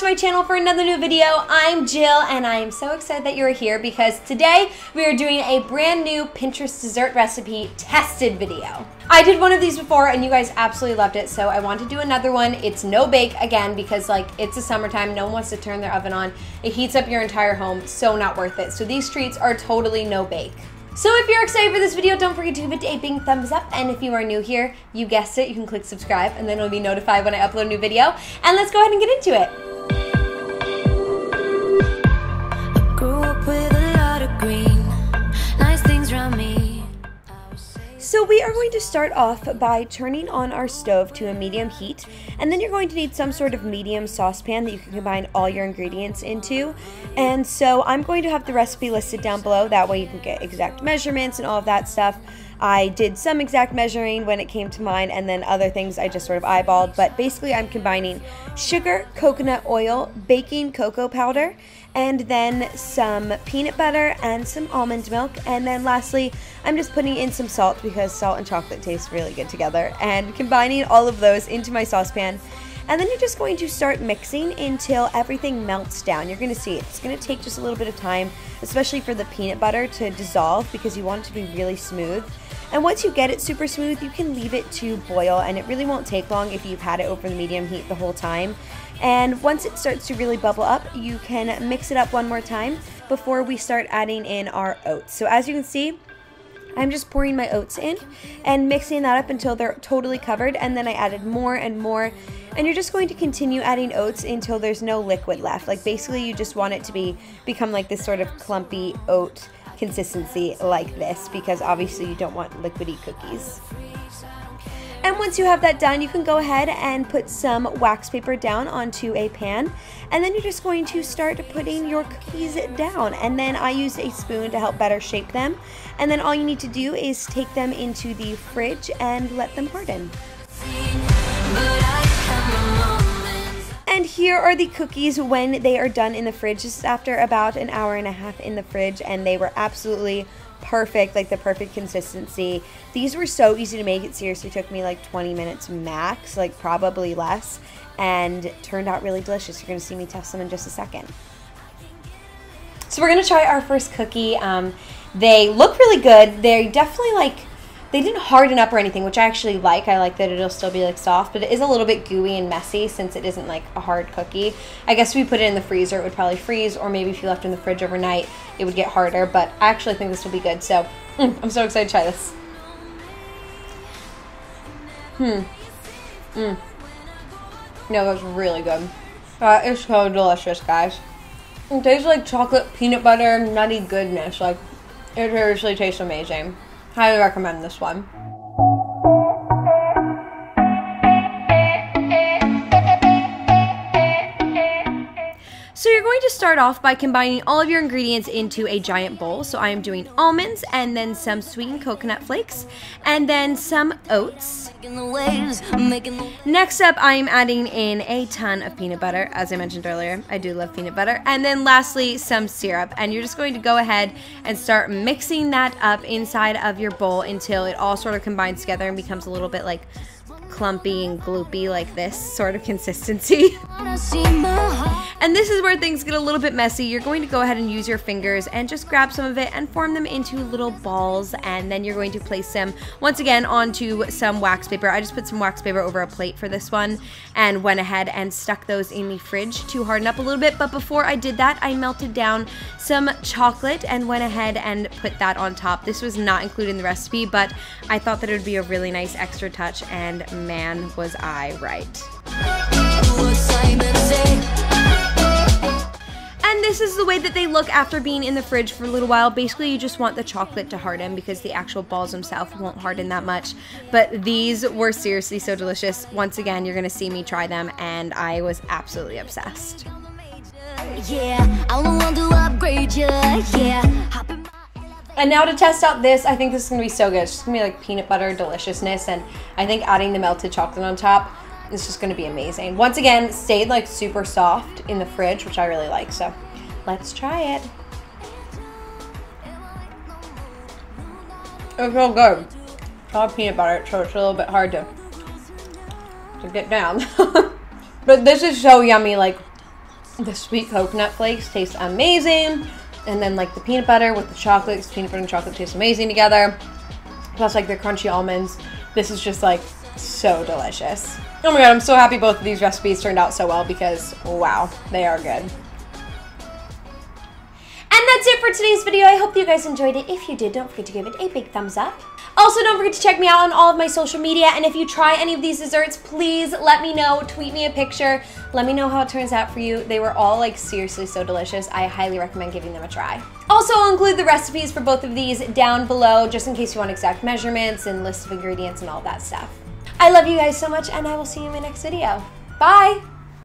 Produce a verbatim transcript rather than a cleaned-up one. to my channel for another new video. I'm Jill and I am so excited that you're here because today we are doing a brand new Pinterest dessert recipe tested video. I did one of these before and you guys absolutely loved it, so I want to do another one. It's no bake again because like it's the summertime, no one wants to turn their oven on. It heats up your entire home, so not worth it. So these treats are totally no bake. So if you're excited for this video, don't forget to give it a big thumbs up, and if you are new here, you guessed it, you can click subscribe and then you'll be notified when I upload a new video. And let's go ahead and get into it. I grew up with a lot of green, nice things around me. So we are going to start off by turning on our stove to a medium heat, and then you're going to need some sort of medium saucepan that you can combine all your ingredients into. And so I'm going to have the recipe listed down below, that way you can get exact measurements and all of that stuff. I did some exact measuring when it came to mine, and then other things I just sort of eyeballed, but basically I'm combining sugar, coconut oil, baking cocoa powder, and then some peanut butter and some almond milk, and then lastly I'm just putting in some salt because salt and chocolate taste really good together, and combining all of those into my saucepan. And then you're just going to start mixing until everything melts down. You're going to see it's going to take just a little bit of time, especially for the peanut butter to dissolve, because you want it to be really smooth. And once you get it super smooth, you can leave it to boil, and it really won't take long if you've had it over the medium heat the whole time. And once it starts to really bubble up, you can mix it up one more time before we start adding in our oats. So as you can see, I'm just pouring my oats in and mixing that up until they're totally covered, and then I added more and more, and you're just going to continue adding oats until there's no liquid left. Like basically you just want it to be become like this sort of clumpy oat consistency like this, because obviously you don't want liquidy cookies. And once you have that done, you can go ahead and put some wax paper down onto a pan, and then you're just going to start putting your cookies down. And then I used a spoon to help better shape them, and then all you need to do is take them into the fridge and let them harden. And here are the cookies when they are done in the fridge. This is after about an hour and a half in the fridge, and they were absolutely perfect, like the perfect consistency. These were so easy to make. It seriously took me like twenty minutes max, like probably less, and turned out really delicious. You're gonna see me test them in just a second. So we're gonna try our first cookie. Um, they look really good. They definitely like, they didn't harden up or anything, which I actually like. I like that it'll still be like soft, but it is a little bit gooey and messy since it isn't like a hard cookie. I guess if we put it in the freezer, it would probably freeze, or maybe if you left it in the fridge overnight, it would get harder, but I actually think this will be good, so mm, I'm so excited to try this. Hmm. Mm. No, that's really good. That is so delicious, guys. It tastes like chocolate, peanut butter, nutty goodness. Like, it seriously tastes amazing. Highly recommend this one. So you're going to start off by combining all of your ingredients into a giant bowl. So I am doing almonds, and then some sweetened coconut flakes, and then some oats. Next up, I am adding in a ton of peanut butter. As I mentioned earlier, I do love peanut butter. And then lastly, some syrup. And you're just going to go ahead and start mixing that up inside of your bowl until it all sort of combines together and becomes a little bit like clumpy and gloopy, like this sort of consistency. And this is where things get a little bit messy. You're going to go ahead and use your fingers and just grab some of it and form them into little balls, and then you're going to place them once again onto some wax paper. I just put some wax paper over a plate for this one and went ahead and stuck those in the fridge to harden up a little bit. But before I did that, I melted down some chocolate and went ahead and put that on top. This was not included in the recipe, but I thought that it would be a really nice extra touch, and man, was I right. And this is the way that they look after being in the fridge for a little while. Basically, you just want the chocolate to harden because the actual balls themselves won't harden that much. But these were seriously so delicious. Once again, you're gonna see me try them, and I was absolutely obsessed. Yeah, I want to upgrade you. Yeah. And now to test out this, I think this is gonna be so good. It's just gonna be like peanut butter deliciousness, and I think adding the melted chocolate on top is just gonna be amazing. Once again, stayed like super soft in the fridge, which I really like, so let's try it. It's so good. It's all peanut butter, so it's a little bit hard to, to get down. But this is so yummy, like The sweet coconut flakes taste amazing. And then like the peanut butter with the chocolates, peanut butter and chocolate taste amazing together. Plus like the crunchy almonds. This is just like so delicious. Oh my God, I'm so happy both of these recipes turned out so well because wow, they are good. And that's it for today's video. I hope you guys enjoyed it. If you did, don't forget to give it a big thumbs up. Also, don't forget to check me out on all of my social media, and if you try any of these desserts, please let me know. Tweet me a picture. Let me know how it turns out for you. They were all like seriously so delicious. I highly recommend giving them a try. Also, I'll include the recipes for both of these down below just in case you want exact measurements and lists of ingredients and all that stuff. I love you guys so much, and I will see you in my next video. Bye!